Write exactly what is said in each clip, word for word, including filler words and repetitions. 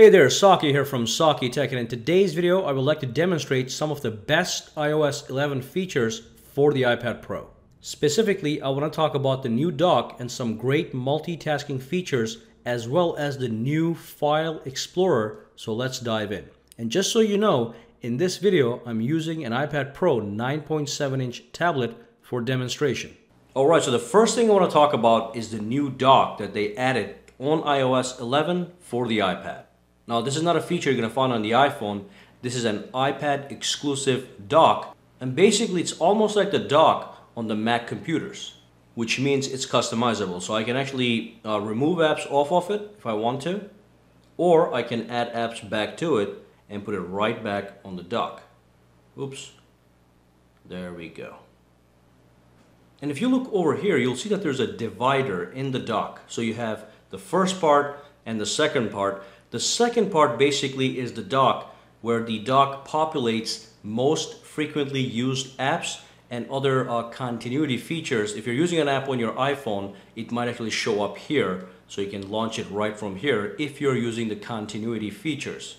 Hey there, Saki here from Saki Tech, and in today's video I would like to demonstrate some of the best i O S eleven features for the iPad Pro. Specifically, I want to talk about the new dock and some great multitasking features as well as the new File Explorer, so let's dive in. And just so you know, in this video I'm using an iPad Pro nine point seven inch tablet for demonstration. Alright, so the first thing I want to talk about is the new dock that they added on i O S eleven for the iPad. Now, this is not a feature you're going to find on the iPhone. This is an iPad exclusive dock. And basically, it's almost like the dock on the Mac computers, which means it's customizable. So I can actually uh, remove apps off of it if I want to, or I can add apps back to it and put it right back on the dock. Oops. There we go. And if you look over here, you'll see that there's a divider in the dock. So you have the first part and the second part. The second part basically is the dock, where the dock populates most frequently used apps and other uh, continuity features. If you're using an app on your iPhone, it might actually show up here, so you can launch it right from here if you're using the continuity features.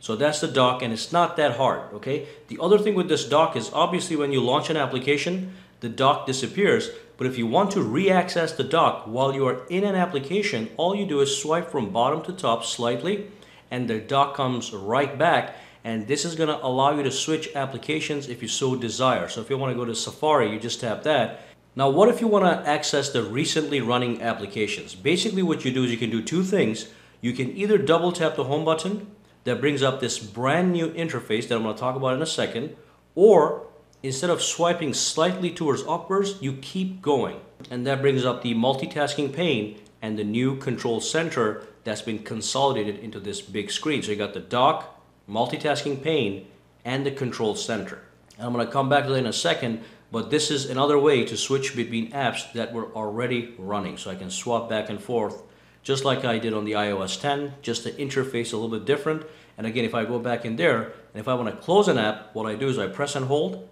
So that's the dock, and it's not that hard, okay? The other thing with this dock is obviously when you launch an application, the dock disappears. But if you want to re-access the dock while you are in an application, all you do is swipe from bottom to top slightly and the dock comes right back. And this is going to allow you to switch applications if you so desire. So if you want to go to Safari, you just tap that. Now, what if you want to access the recently running applications? Basically what you do is you can do two things. You can either double tap the home button that brings up this brand new interface that I'm going to talk about in a second, or instead of swiping slightly towards upwards, you keep going. And that brings up the multitasking pane and the new control center that's been consolidated into this big screen. So you got the dock, multitasking pane, and the control center. And I'm gonna come back to that in a second, but this is another way to switch between apps that were already running. So I can swap back and forth, just like I did on the i O S ten, just the interface a little bit different. And again, if I go back in there, and if I wanna close an app, what I do is I press and hold,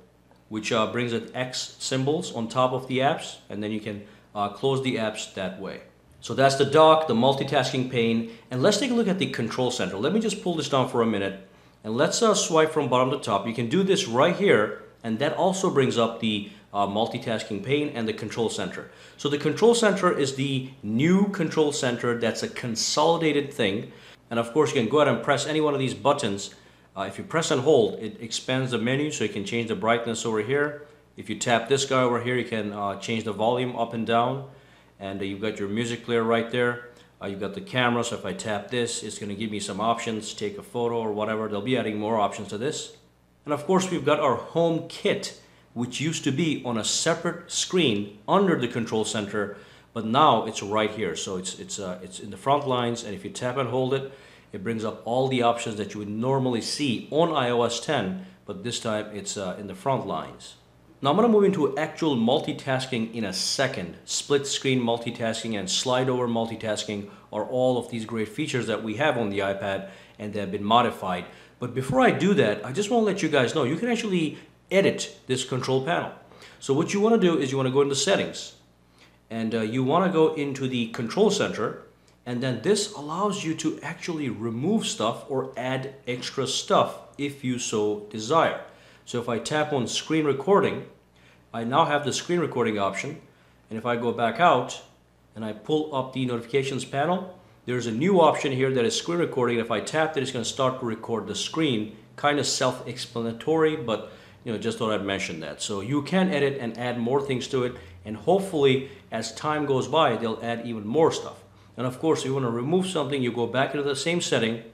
which uh, brings the X symbols on top of the apps, and then you can uh, close the apps that way. So that's the dock, the multitasking pane, and let's take a look at the control center. Let me just pull this down for a minute, and let's uh, swipe from bottom to top. You can do this right here, and that also brings up the uh, multitasking pane and the control center. So the control center is the new control center that's a consolidated thing, and of course you can go ahead and press any one of these buttons. Uh, if you press and hold, it expands the menu, so you can change the brightness over here. If you tap this guy over here, you can uh, change the volume up and down. And uh, you've got your music player right there. Uh, you've got the camera, so if I tap this, it's going to give me some options, take a photo or whatever. They'll be adding more options to this. And of course, we've got our home kit, which used to be on a separate screen under the control center, but now it's right here. So it's, it's, uh, it's in the front lines, and if you tap and hold it, it brings up all the options that you would normally see on i O S ten, but this time it's uh, in the front lines. Now I'm going to move into actual multitasking in a second. Split screen multitasking and slide over multitasking are all of these great features that we have on the iPad, and they have been modified. But before I do that, I just want to let you guys know you can actually edit this control panel. So what you want to do is you want to go into settings, and uh, you want to go into the control center. And then this allows you to actually remove stuff or add extra stuff if you so desire. So if I tap on screen recording, I now have the screen recording option. And if I go back out and I pull up the notifications panel, there's a new option here that is screen recording. If I tap it, it's going to start to record the screen. Kind of self-explanatory, but you know, just thought I'd mention that. So you can edit and add more things to it. And hopefully, as time goes by, they'll add even more stuff. And of course, if you want to remove something, you go back into the same setting,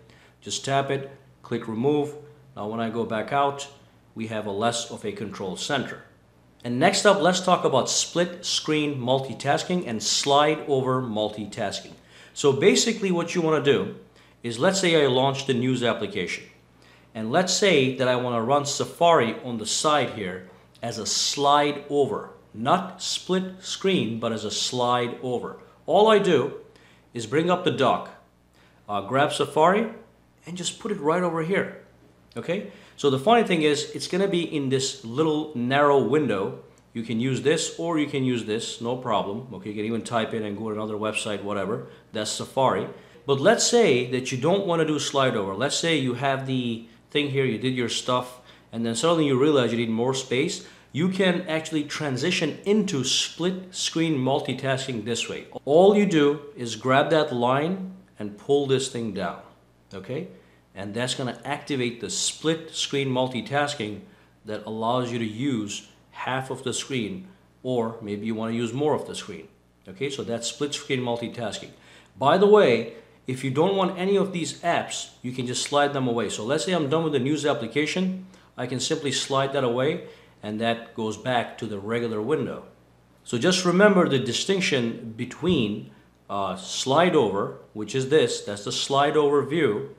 just tap it, click remove. Now when I go back out, we have a less of a control center. And next up, let's talk about split screen multitasking and slide over multitasking. So basically what you want to do is, let's say I launch the news application, and let's say that I want to run Safari on the side here as a slide over, not split screen, but as a slide over. All I do is bring up the dock, uh, grab Safari, and just put it right over here, okay? So the funny thing is, it's gonna be in this little narrow window. You can use this or you can use this, no problem. Okay, you can even type in and go to another website, whatever. That's Safari. But let's say that you don't want to do slide over. Let's say you have the thing here, you did your stuff, and then suddenly you realize you need more space. You can actually transition into split screen multitasking this way. All you do is grab that line and pull this thing down, okay? And that's gonna activate the split screen multitasking that allows you to use half of the screen, or maybe you wanna use more of the screen, okay? So that's split screen multitasking. By the way, if you don't want any of these apps, you can just slide them away. So let's say I'm done with the news application. I can simply slide that away and that goes back to the regular window. So just remember the distinction between uh, slide over, which is this, that's the slide over view,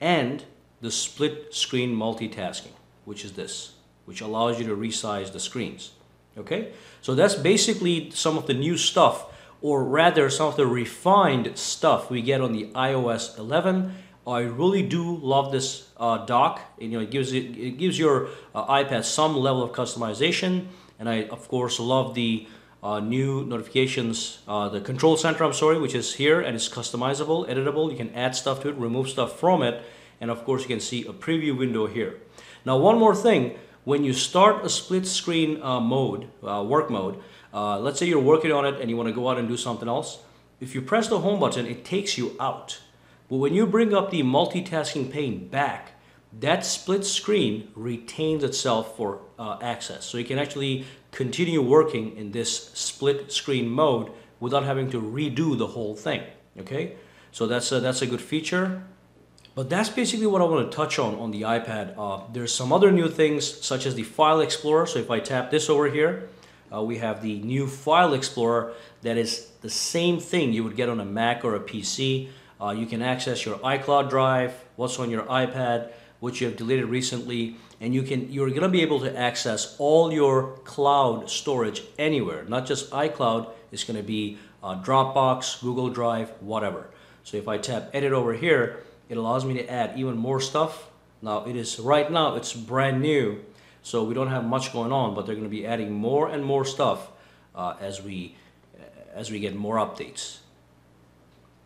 and the split screen multitasking, which is this, which allows you to resize the screens, okay? So that's basically some of the new stuff, or rather some of the refined stuff we get on the i O S eleven. I really do love this uh, dock. You know, it gives it, it gives your uh, iPad some level of customization, and I of course love the uh, new notifications, uh, the control center. I'm sorry, which is here, and it's customizable, editable. You can add stuff to it, remove stuff from it, and of course you can see a preview window here. Now, one more thing: when you start a split screen uh, mode, uh, work mode, uh, let's say you're working on it and you want to go out and do something else. If you press the home button, it takes you out. But when you bring up the multitasking pane back, that split screen retains itself for uh, access. So you can actually continue working in this split screen mode without having to redo the whole thing, okay? So that's a, that's a good feature. But that's basically what I want to touch on on the iPad. Uh, there's some other new things such as the File Explorer. So if I tap this over here, uh, we have the new File Explorer that is the same thing you would get on a Mac or a P C. Uh, you can access your iCloud Drive, what's on your iPad, what you have deleted recently, and you can, you're going to be able to access all your cloud storage anywhere, not just iCloud. It's going to be uh, Dropbox, Google Drive, whatever. So if I tap edit over here, it allows me to add even more stuff. Now it is, right now it's brand new, so we don't have much going on, but they're going to be adding more and more stuff uh, as we as we get more updates.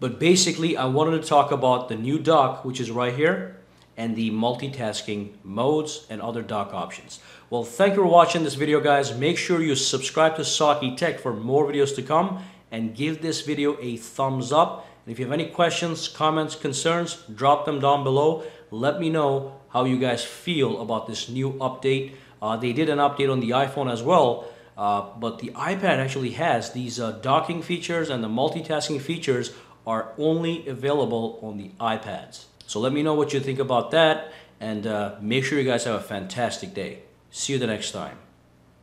But basically, I wanted to talk about the new dock, which is right here, and the multitasking modes and other dock options. Well, thank you for watching this video, guys. Make sure you subscribe to Saki Tech for more videos to come, and give this video a thumbs up. And if you have any questions, comments, concerns, drop them down below. Let me know how you guys feel about this new update. Uh, they did an update on the iPhone as well. Uh, but the iPad actually has these uh, docking features, and the multitasking features are only available on the iPads. So let me know what you think about that, and uh, make sure you guys have a fantastic day. See you the next time.